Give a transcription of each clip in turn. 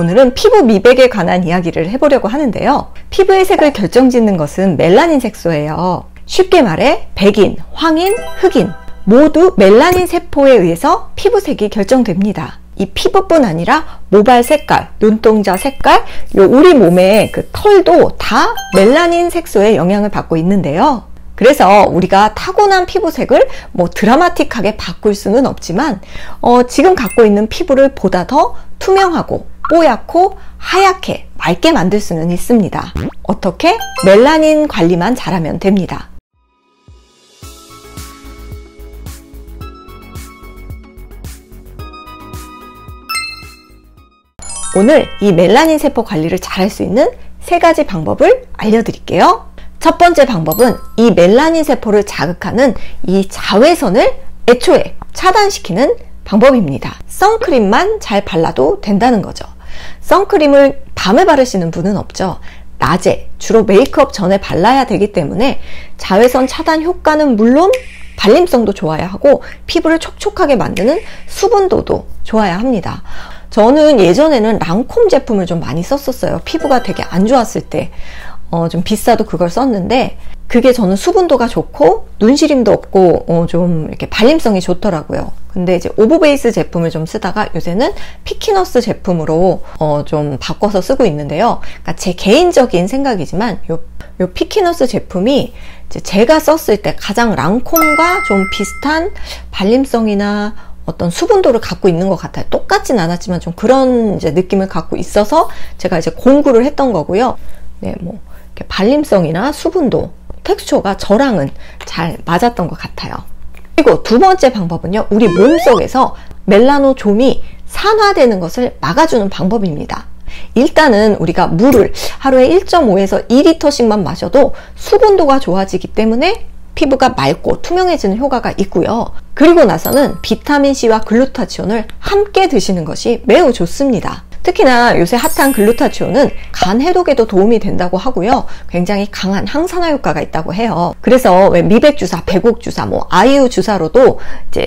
오늘은 피부 미백에 관한 이야기를 해보려고 하는데요. 피부의 색을 결정짓는 것은 멜라닌 색소예요. 쉽게 말해 백인, 황인, 흑인 모두 멜라닌 세포에 의해서 피부색이 결정됩니다. 이 피부뿐 아니라 모발 색깔, 눈동자 색깔, 요 우리 몸의 그 털도 다 멜라닌 색소의 영향을 받고 있는데요. 그래서 우리가 타고난 피부색을 뭐 드라마틱하게 바꿀 수는 없지만 지금 갖고 있는 피부를 보다 더 투명하고 뽀얗고 하얗게 맑게 만들 수는 있습니다. 어떻게? 멜라닌 관리만 잘하면 됩니다. 오늘 이 멜라닌 세포 관리를 잘할 수 있는 세 가지 방법을 알려드릴게요. 첫 번째 방법은 이 멜라닌 세포를 자극하는 이 자외선을 애초에 차단시키는 방법입니다. 선크림만 잘 발라도 된다는 거죠. 선크림을 밤에 바르시는 분은 없죠. 낮에, 주로 메이크업 전에 발라야 되기 때문에 자외선 차단 효과는 물론 발림성도 좋아야 하고 피부를 촉촉하게 만드는 수분도도 좋아야 합니다. 저는 예전에는 랑콤 제품을 좀 많이 썼었어요. 피부가 되게 안 좋았을 때 좀 비싸도 그걸 썼는데 그게 저는 수분도가 좋고 눈시림도 없고 좀 이렇게 발림성이 좋더라고요. 근데 이제 오브베이스 제품을 좀 쓰다가 요새는 피키너스 제품으로 좀 바꿔서 쓰고 있는데요. 그러니까 제 개인적인 생각이지만 요 피키너스 제품이 제가 썼을 때 가장 랑콤과 좀 비슷한 발림성이나 어떤 수분도를 갖고 있는 것 같아요. 똑같진 않았지만 좀 그런 이제 느낌을 갖고 있어서 제가 이제 공구를 했던 거고요. 네, 뭐 이렇게 발림성이나 수분도, 텍스처가 저랑은 잘 맞았던 것 같아요. 그리고 두 번째 방법은요, 우리 몸속에서 멜라노좀이 산화되는 것을 막아주는 방법입니다. 일단은 우리가 물을 하루에 1.5에서 2리터씩만 마셔도 수분도가 좋아지기 때문에 피부가 맑고 투명해지는 효과가 있고요. 그리고 나서는 비타민C와 글루타치온을 함께 드시는 것이 매우 좋습니다. 특히나 요새 핫한 글루타치온은 간 해독에도 도움이 된다고 하고요. 굉장히 강한 항산화 효과가 있다고 해요. 그래서 왜 미백주사, 배곡주사, 뭐 아이유 주사로도 이제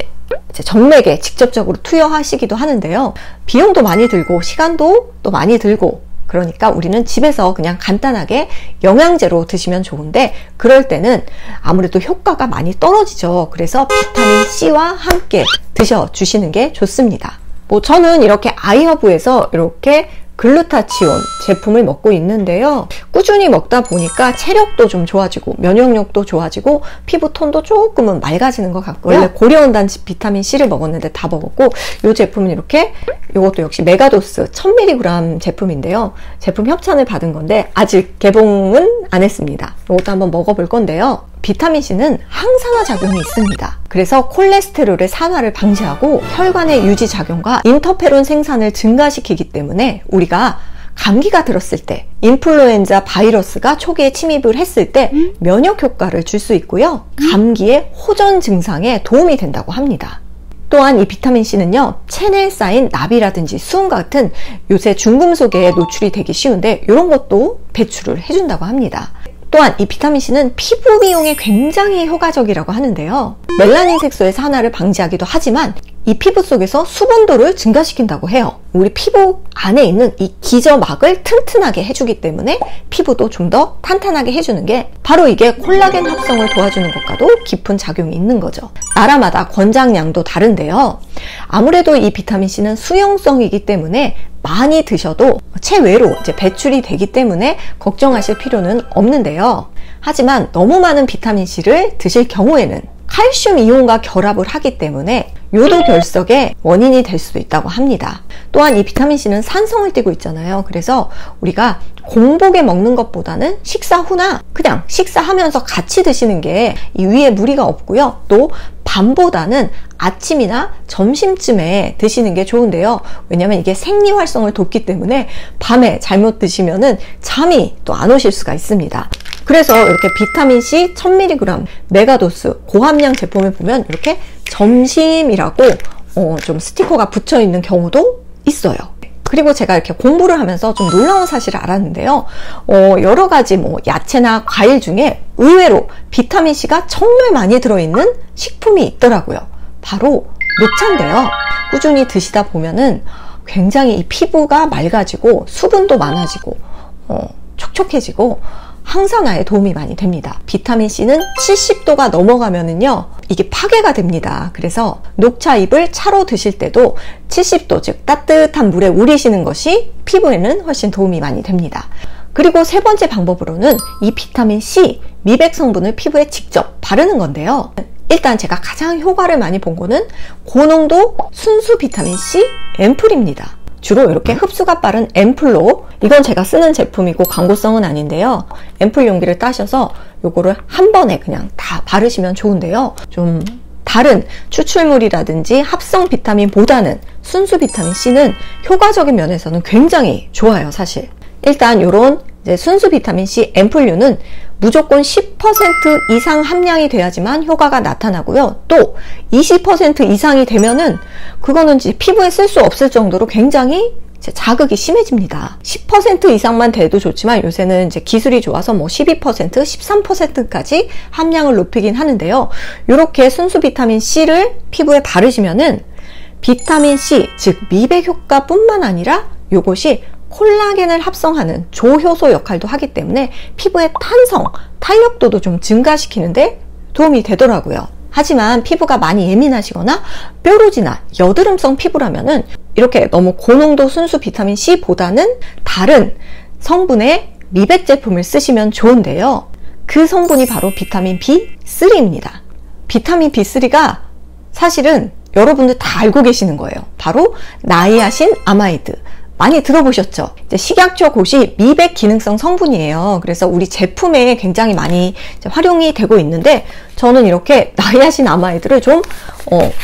정맥에 직접적으로 투여하시기도 하는데요. 비용도 많이 들고 시간도 또 많이 들고 그러니까 우리는 집에서 그냥 간단하게 영양제로 드시면 좋은데 그럴 때는 아무래도 효과가 많이 떨어지죠. 그래서 비타민C와 함께 드셔주시는 게 좋습니다. 저는 이렇게 아이허브에서 이렇게 글루타치온 제품을 먹고 있는데요. 꾸준히 먹다 보니까 체력도 좀 좋아지고 면역력도 좋아지고 피부 톤도 조금은 맑아지는 것 같고요. 원래 고려원단지 비타민C를 먹었는데 다 먹었고 이 제품은 이렇게 이것도 역시 메가도스 1000mg 제품인데요. 제품 협찬을 받은 건데 아직 개봉은 안 했습니다. 이것도 한번 먹어볼 건데요. 비타민C는 항산화 작용이 있습니다. 그래서 콜레스테롤의 산화를 방지하고 혈관의 유지 작용과 인터페론 생산을 증가시키기 때문에 우리가 감기가 들었을 때 인플루엔자 바이러스가 초기에 침입을 했을 때 면역 효과를 줄 수 있고요. 감기의 호전 증상에 도움이 된다고 합니다. 또한 이 비타민C는요. 체내에 쌓인 나비라든지 수은 같은 요새 중금속에 노출이 되기 쉬운데 이런 것도 배출을 해준다고 합니다. 또한 이 비타민C는 피부 미용에 굉장히 효과적이라고 하는데요. 멜라닌 색소의 산화를 방지하기도 하지만 이 피부 속에서 수분도를 증가시킨다고 해요. 우리 피부 안에 있는 이 기저막을 튼튼하게 해주기 때문에 피부도 좀 더 탄탄하게 해주는 게 바로 이게 콜라겐 합성을 도와주는 것과도 깊은 작용이 있는 거죠. 나라마다 권장량도 다른데요. 아무래도 이 비타민C는 수용성이기 때문에 많이 드셔도 체외로 이제 배출이 되기 때문에 걱정하실 필요는 없는데요. 하지만 너무 많은 비타민C를 드실 경우에는 칼슘 이온과 결합을 하기 때문에 요도 결석의 원인이 될 수도 있다고 합니다. 또한 이 비타민C는 산성을 띠고 있잖아요. 그래서 우리가 공복에 먹는 것보다는 식사 후나 그냥 식사하면서 같이 드시는 게 이 위에 무리가 없고요. 또 밤보다는 아침이나 점심쯤에 드시는 게 좋은데요. 왜냐면 이게 생리 활성을 돕기 때문에 밤에 잘못 드시면은 잠이 또 안 오실 수가 있습니다. 그래서 이렇게 비타민C 1000mg 메가도스 고함량 제품을 보면 이렇게 점심이라고 좀 스티커가 붙여 있는 경우도 있어요. 그리고 제가 이렇게 공부를 하면서 좀 놀라운 사실을 알았는데요. 여러 가지 뭐 야채나 과일 중에 의외로 비타민C가 정말 많이 들어있는 식품이 있더라고요. 바로 녹차인데요. 꾸준히 드시다 보면은 굉장히 이 피부가 맑아지고 수분도 많아지고 촉촉해지고 항산화에 도움이 많이 됩니다. 비타민C는 70도가 넘어가면은요 이게 파괴가 됩니다. 그래서 녹차잎을 차로 드실 때도 70도, 즉 따뜻한 물에 우리시는 것이 피부에는 훨씬 도움이 많이 됩니다. 그리고 세 번째 방법으로는 이 비타민C 미백 성분을 피부에 직접 바르는 건데요, 일단 제가 가장 효과를 많이 본 거는 고농도 순수 비타민C 앰플입니다. 주로 이렇게 흡수가 빠른 앰플로, 이건 제가 쓰는 제품이고 광고성은 아닌데요, 앰플 용기를 따셔서 요거를 한 번에 그냥 다 바르시면 좋은데요, 좀 다른 추출물이라든지 합성 비타민보다는 순수 비타민C는 효과적인 면에서는 굉장히 좋아요. 사실 일단 요런 이제 순수 비타민C 앰플류는 무조건 10% 이상 함량이 돼야지만 효과가 나타나고요, 또 20% 이상이 되면은 그거는 이제 피부에 쓸 수 없을 정도로 굉장히 자극이 심해집니다. 10% 이상만 돼도 좋지만 요새는 이제 기술이 좋아서 뭐 12%, 13%까지 함량을 높이긴 하는데요, 요렇게 순수 비타민C를 피부에 바르시면은 비타민C, 즉 미백 효과뿐만 아니라 요것이 콜라겐을 합성하는 조효소 역할도 하기 때문에 피부의 탄성, 탄력도도 좀 증가시키는데 도움이 되더라고요. 하지만 피부가 많이 예민하시거나 뾰루지나 여드름성 피부라면은 이렇게 너무 고농도 순수 비타민C보다는 다른 성분의 미백 제품을 쓰시면 좋은데요, 그 성분이 바로 비타민 B3입니다. 비타민 B3가 사실은 여러분들 다 알고 계시는 거예요. 바로 나이아신아마이드, 많이 들어보셨죠? 이제 식약처 고시 미백 기능성 성분이에요. 그래서 우리 제품에 굉장히 많이 활용이 되고 있는데, 저는 이렇게 나이아신아마이드를 좀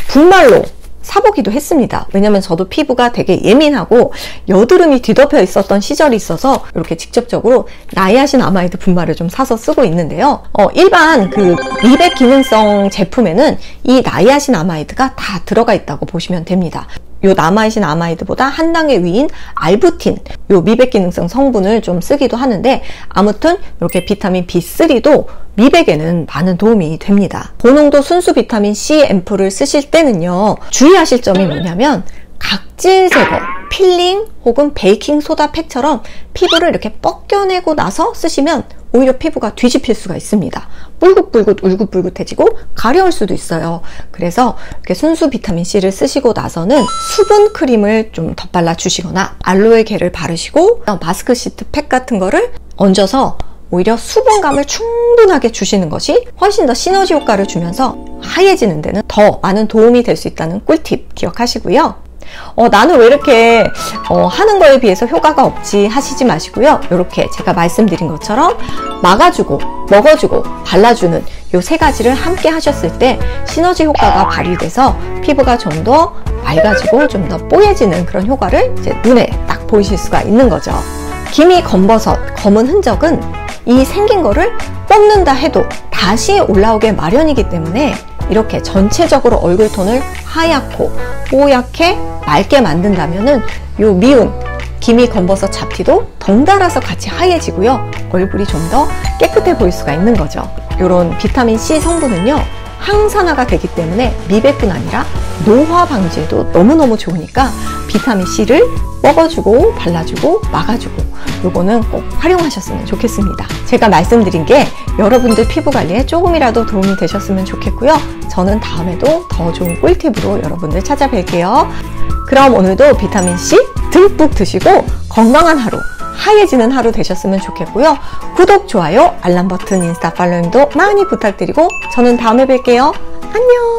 분말로 사보기도 했습니다. 왜냐면 저도 피부가 되게 예민하고 여드름이 뒤덮여 있었던 시절이 있어서 이렇게 직접적으로 나이아신아마이드 분말을 좀 사서 쓰고 있는데요, 일반 그 미백 기능성 제품에는 이 나이아신아마이드가 다 들어가 있다고 보시면 됩니다. 요 나이아신아마이드보다 한 단계 위인 알부틴, 요 미백 기능성 성분을 좀 쓰기도 하는데, 아무튼 이렇게 비타민 B3도 미백에는 많은 도움이 됩니다. 고농도 순수 비타민 C 앰플을 쓰실 때는요 주의하실 점이 뭐냐면 각질 제거, 필링 혹은 베이킹소다 팩처럼 피부를 이렇게 벗겨내고 나서 쓰시면 오히려 피부가 뒤집힐 수가 있습니다. 뿔긋뿔긋 울긋불긋해지고 가려울 수도 있어요. 그래서 이렇게 순수 비타민C를 쓰시고 나서는 수분 크림을 좀 덧발라 주시거나 알로에 겔을 바르시고 마스크 시트 팩 같은 거를 얹어서 오히려 수분감을 충분하게 주시는 것이 훨씬 더 시너지 효과를 주면서 하얘지는 데는 더 많은 도움이 될 수 있다는 꿀팁 기억하시고요. 나는 왜 이렇게 하는 거에 비해서 효과가 없지 하시지 마시고요, 이렇게 제가 말씀드린 것처럼 막아주고 먹어주고 발라주는 요 세 가지를 함께 하셨을 때 시너지 효과가 발휘돼서 피부가 좀 더 맑아지고 좀 더 뽀얘지는 그런 효과를 이제 눈에 딱 보이실 수가 있는 거죠. 기미 검버섯, 검은 흔적은 이 생긴 거를 뽑는다 해도 다시 올라오게 마련이기 때문에 이렇게 전체적으로 얼굴톤을 하얗고 뽀얗게 맑게 만든다면은 요 미운 기미 검버섯 잡티도 덩달아서 같이 하얘지고요, 얼굴이 좀 더 깨끗해 보일 수가 있는 거죠. 요런 비타민C 성분은요 항산화가 되기 때문에 미백뿐 아니라 노화 방지에도 너무너무 좋으니까 비타민C를 먹어주고 발라주고 막아주고 요거는 꼭 활용하셨으면 좋겠습니다. 제가 말씀드린 게 여러분들 피부 관리에 조금이라도 도움이 되셨으면 좋겠고요, 저는 다음에도 더 좋은 꿀팁으로 여러분들 찾아뵐게요. 그럼 오늘도 비타민C 듬뿍 드시고 건강한 하루, 하얘지는 하루 되셨으면 좋겠고요, 구독, 좋아요, 알람 버튼, 인스타 팔로잉도 많이 부탁드리고 저는 다음에 뵐게요. 안녕.